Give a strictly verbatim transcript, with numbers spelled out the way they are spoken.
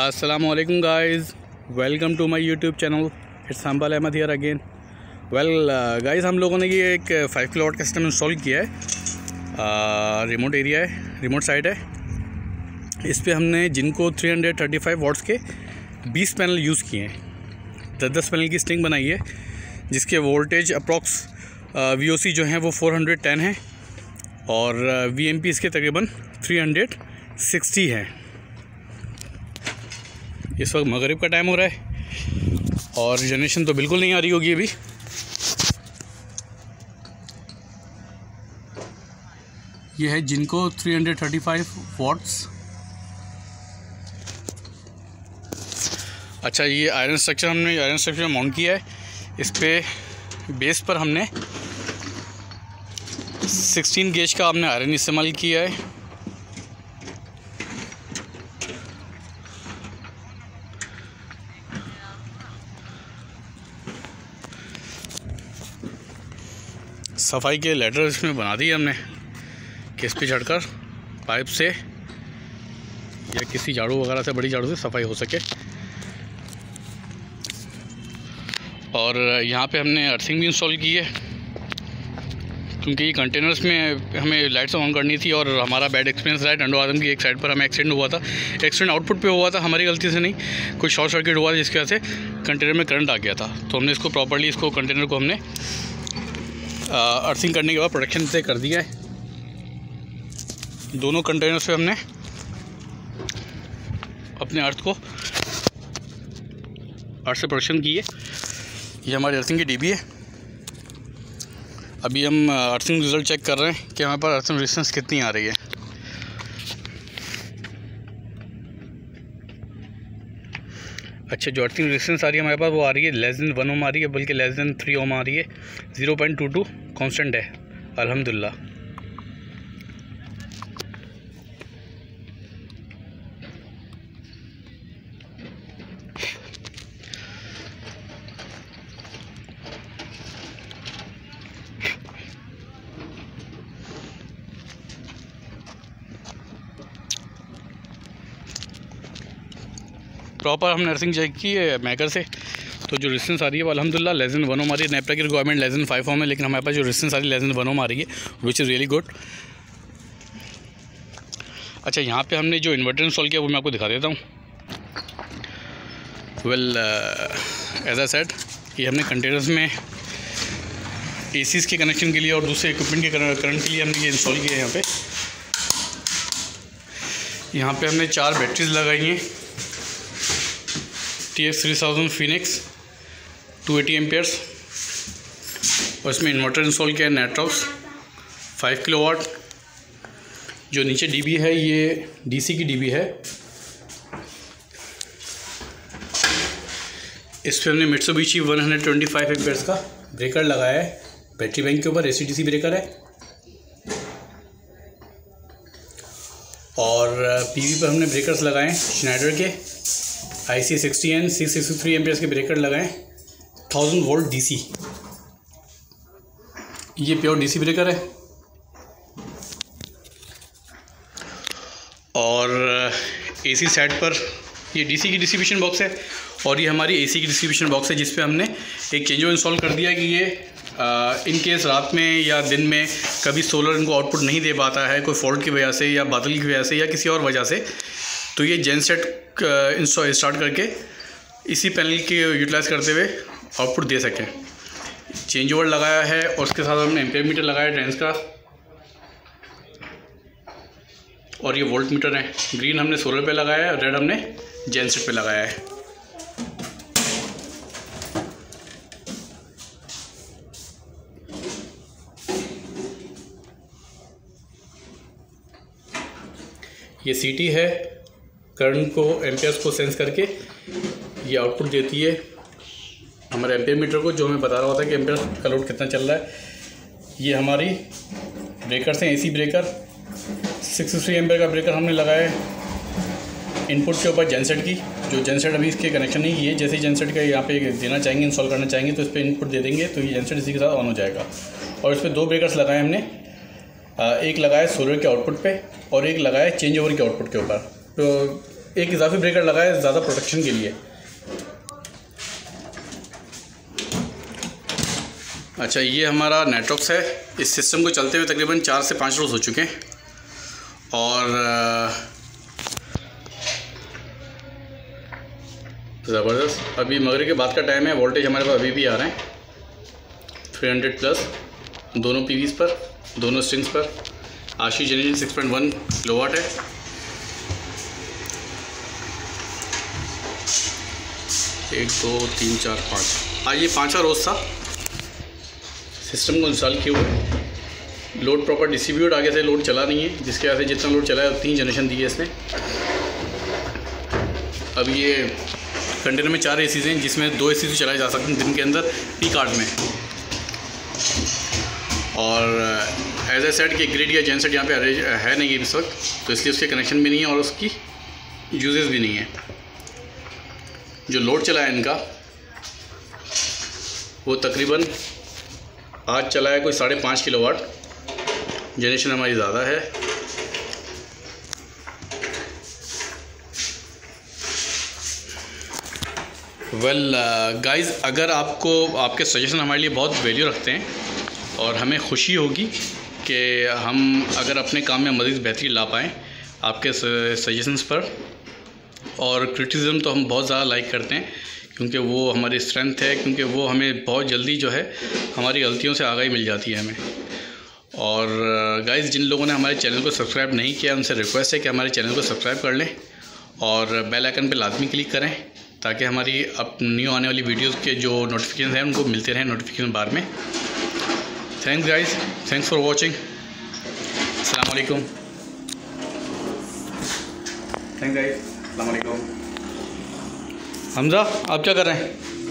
Assalamualaikum guys, welcome to my YouTube channel. It's Sambal Ahmad here again. Well uh, guys, हम लोगों ने ये एक फाइव किलोवाट का सिस्टम इंस्टॉल किया है. रिमोट एरिया है, रिमोट साइट है. इस पर हमने जिनको three hundred thirty five watts के बीस पैनल यूज़ किए हैं, दस दस पैनल की स्टिंग बनाई है, जिसके voltage approx V O C जो हैं वो फोर हंड्रेड टेन है और वी एम पी इसके तकरीबन थ्री हंड्रेड सिक्सटी हैं. इस वक्त मगरिब का टाइम हो रहा है और जनरेशन तो बिल्कुल नहीं आ रही होगी अभी. ये है जिनको three hundred thirty five watts. अच्छा, ये आयरन स्ट्रक्चर हमने आयरन स्ट्रक्चर माउंट किया है. इस पर बेस पर हमने सिक्सटीन गेज का हमने आयरन इस्तेमाल किया है. सफाई के लेटर इसमें बना दी हमने कि इस पर चढ़कर पाइप से या किसी झाड़ू वगैरह से, बड़ी झाड़ू से सफाई हो सके. और यहाँ पे हमने अर्थिंग भी इंस्टॉल की है क्योंकि ये कंटेनर्स में हमें लाइट्स ऑन करनी थी. और हमारा बैड एक्सपीरियंस रहा है, डंडो आदम की एक साइड पर हमें एक्सीडेंट हुआ था. एक्सीडेंट आउटपुट पे हुआ था, हमारी गलती से नहीं. कोई शॉर्ट सर्किट हुआ जिसकी वजह से कंटेनर में करंट आ गया था. तो हमने इसको प्रॉपर्ली इसको कंटेनर को हमने अर्थिंग करने के बाद प्रोडक्शन से कर दिया है. दोनों कंटेनर्स पे हमने अपने अर्थ को अर्थ से प्रोडक्शन की है. ये हमारी अर्थिंग की डीबी है. अभी हम अर्थिंग रिजल्ट चेक कर रहे हैं कि हमारे पास अर्थिंग रेजिस्टेंस कितनी आ रही है. अच्छा, जो अर्थिंग रेजिस्टेंस आ रही है हमारे पास वो आ रही है लेस देन वन ओम आ रही है, बल्कि लेस देन थ्री ओम आ रही है. Zero point two two constant है अल्हम्दुलिल्लाह. प्रॉपर हमने नर्सिंग चेक की है मैकर से. तो जो रेजिस्टेंस आ रही है वो अल्हम्दुलिल्लाह लेस देन वन ओम आ रही है. नेपरा की requirement less than five ohm है, लेकिन हमारे पास जो रेजिस्टेंस आ रही है लेस देन वन ओम आ रही है, विच इज़ रियली गुड. अच्छा, यहाँ पे हमने जो इन्वर्टर इंस्टॉल किया वो मैं आपको दिखा देता हूँ. वेल एज आई सेड, ये हमने कंटेनर्स में ए सीज़ के कनेक्शन के लिए और दूसरे इक्विपमेंट के करंट के लिए हमने ये इंस्टॉल किया है. यहाँ पर यहाँ पर हमने चार बैटरीज लगाई हैं. T X three thousand Phoenix two eighty amperes और इसमें इन्वर्टर इंस्टॉल किया है नेट्रॉक्स फाइव किलोवाट. जो नीचे डीबी है ये डीसी की डीबी है. इस पर हमने Mitsubishi one hundred twenty five amperes का ब्रेकर लगाया है. बैटरी बैंक के ऊपर एसी डीसी ब्रेकर है. और पीवी पर हमने ब्रेकर्स लगाए हैं श्नाइडर के I C sixty N six sixty three amperes के ब्रेकर लगाएं, थाउजेंड वोल्ट डीसी. ये प्योर डीसी ब्रेकर है. और एसी सेट पर ये डीसी की डिस्ट्रीब्यूशन बॉक्स है और ये हमारी एसी की डिस्ट्रीब्यूशन बॉक्स है, जिस पे हमने एक चेंज इंस्टॉल कर दिया कि ये इन केस रात में या दिन में कभी सोलर इनको आउटपुट नहीं दे पाता है कोई फॉल्ट की वजह से या बादल की वजह से या किसी और वजह से, तो ये जेनसेट इंस्टॉल स्टार्ट करके इसी पैनल के यूटिलाइज़ करते हुए आउटपुट दे सकें. चेंज ओवर लगाया है और उसके साथ हमने एम्पियर मीटर लगाया है ट्रेंस का. और ये वोल्ट मीटर है. ग्रीन हमने सोलर पे लगाया है, रेड हमने जेनसेट पे लगाया है. ये सीटी है, करंट को एम्पियर्स को सेंस करके ये आउटपुट देती है हमारे एम्पियर मीटर को, जो हमें बता रहा होता है कि एम्पियर का लोड कितना चल रहा है. ये हमारी ब्रेकर्स हैं, AC breaker six three ampere का ब्रेकर हमने लगाया है. इनपुट के ऊपर जनसेट की, जो जनसेट अभी इसके कनेक्शन नहीं किए, जैसे जनसेट का यहाँ पे देना चाहेंगे इंस्टॉल करना चाहेंगे तो इस पर इनपुट दे देंगे तो ये जनसेट इसी के साथ ऑन हो जाएगा. और इस पर दो ब्रेकर्स लगाए हमने, एक लगाया सोलर के आउटपुट पे और एक लगाया चेंज ओवर के आउटपुट के ऊपर. तो एक इजाफी ब्रेकर लगाया ज़्यादा प्रोटेक्शन के लिए। अच्छा, ये हमारा नेटवर्क्स है। इस सिस्टम को चलते हुए तकरीबन चार से पाँच रोज़ हो चुके हैं और ज़बरदस्त। अभी मगरिब के बाद का टाइम है, वोल्टेज हमारे पास अभी भी आ रहे हैं तीन सौ प्लस दोनों पीवीज़ पर, दोनों स्ट्रिंग्स पर। आशी generation six point one kilowatt है। एक दो तीन चार पाँच, आज ये पाँचवा रोज़ था सिस्टम को इंस्टॉल किए हुए। लोड प्रॉपर डिस्ट्रीब्यूट, आगे से लोड चला नहीं है, जिसके वजह से जितना लोड चला है उतनी जनरेशन दी है इसने। अब ये कंटेनर में चार एसीज़ हैं, जिसमें दो एसी तो चलाए जा सकते हैं दिन के अंदर पीक आवर्स में। और एज ए सेट के ग्रिड या जेन सेट यहाँ पर है नहीं इस वक्त, तो इसलिए उसके कनेक्शन भी नहीं है और उसकी यूजेस भी नहीं है। जो लोड चला है इनका वो तकरीबन आज चला है कोई साढ़े पाँच किलो वाट। जनरेशन हमारी ज़्यादा है। वेल well, गाइज़ uh, अगर आपको आपके सजेशन हमारे लिए बहुत वैल्यू रखते हैं और हमें खुशी होगी कि हम अगर अपने काम में मज़ीद बेहतरी ला पाएँ आपके सजेशंस पर। और क्रिटिसिज्म तो हम बहुत ज़्यादा लाइक करते हैं क्योंकि वो हमारी स्ट्रेंथ है, क्योंकि वो हमें बहुत जल्दी जो है हमारी गलतियों से आगाही मिल जाती है हमें। और गाइज़ जिन लोगों ने हमारे चैनल को सब्सक्राइब नहीं किया उनसे रिक्वेस्ट है कि हमारे चैनल को सब्सक्राइब कर लें और बेल आइकन पे लाजमी क्लिक करें ताकि हमारी अब न्यू आने वाली वीडियोस के जो नोटिफिकेशन हैं उनको मिलते रहें नोटिफिकेशन बार में। Thanks guys, thanks for watching. अस्सलाम वालेकुम। थैंक गाइज़, अस्सलाम वालेकुम। हमजा, आप क्या कर रहे हैं?